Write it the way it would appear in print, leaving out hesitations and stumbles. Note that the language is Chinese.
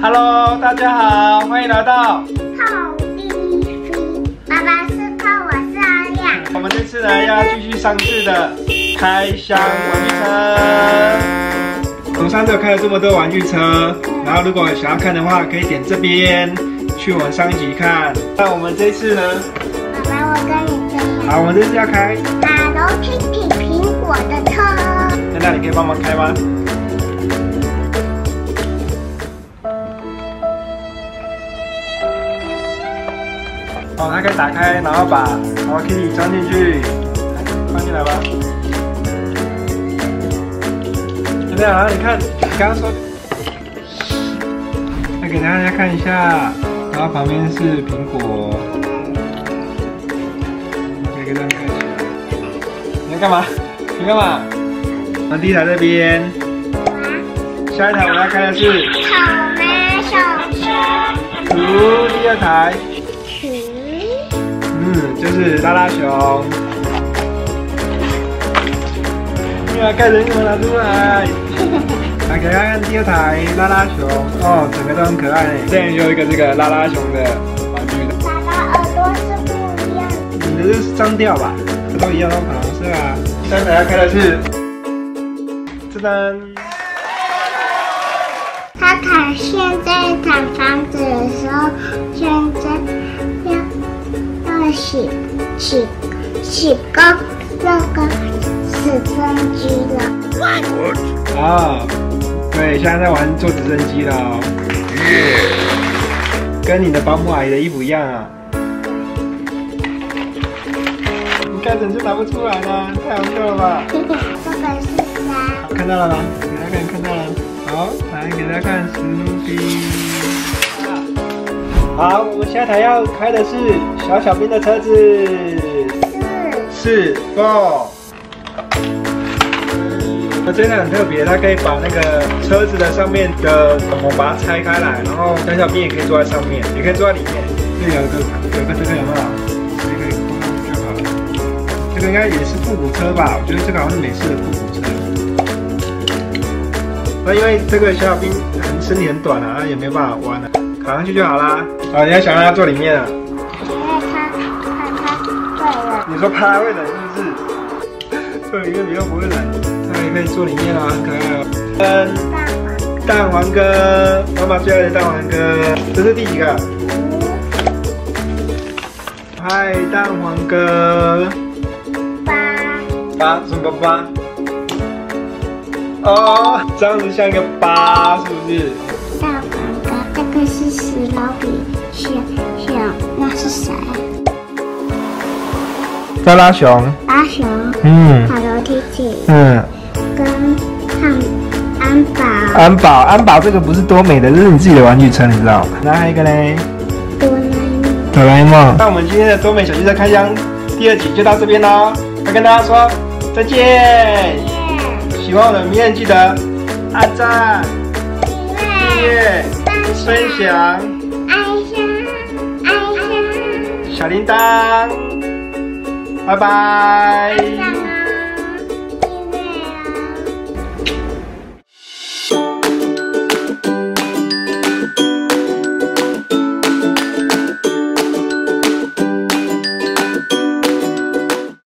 Hello， 大家好，欢迎来到泡第一集。爸爸是泡，我是阿亮。我们这次呢要继续上次的开箱玩具车。从上次开了这么多玩具车，然后如果想要看的话，可以点这边去我们上一集看。那我们这次呢？爸爸，我跟你说。好，我们这次要开Hello Kitty 苹果的车。那你可以帮忙开吗？ 哦，它可以打开，然后把 Hello Kitty 装进去，来放进来吧。怎么样？然后你看，你刚刚说，来给大家看一下，然后旁边是苹果，可以给大家看一下。你要干嘛？你干嘛？我们第一台这边，下一台我们要开的是草莓小车。第二台。 就是拉拉熊，你把盖子给我拿出来。来，给大家看第二台拉拉熊，哦，整个都很可爱耶。之前有一个这个拉拉熊的玩具的。爸爸耳朵是不一样的。你的是脏掉吧？这都一样，都好像是吧？第三台要开的是，噔噔。他躺现在躺房子的时候，现在要。 洗够那个直升机了。啊，对，现在在玩坐直升机了哦。跟你的保姆阿姨的衣服一样啊。你看整只拿不出来了，太好笑了吧？这个是啥？看到了吗？给大家看，看到了。好，来给大家看史努比。 好，我们下台要开的是小小兵的车子，4 4 4。那这台很特别，它可以把那个车子的上面的膜把它拆开来，然后小小兵也可以坐在上面，也可以坐在里面。这有个这个有没有？这个比较好。这个应该也是复古车吧？我觉得这个好像是美式的复古车。那因为这个小小兵身体很短啊，也没办法弯啊。 躺上去就好啦。好，你要想让它坐里面啊。因为它会了。你说趴会冷是不是？坐里面比较不会冷，那也可以坐里面啊，很可爱哦。跟蛋黄哥，妈妈最爱的蛋黄哥，这是第几个？嗨，蛋黄哥。8。8什么8？哦，这样子像一个8，是不是？ 这是史努比，小，那是谁？拉拉熊。拉熊。嗯。Hello Kitty。嗯。跟安宝。安宝，安宝，这个不是多美的，这是你自己的玩具车，你知道吗？那还有一个呢？哆啦 A 梦。哆啦 A 梦。那我们今天的多美小汽车开箱第2集就到这边喽，要跟大家说再见。再见。喜欢我的影片记得按赞、订阅。 分享，爱上小铃铛，拜拜。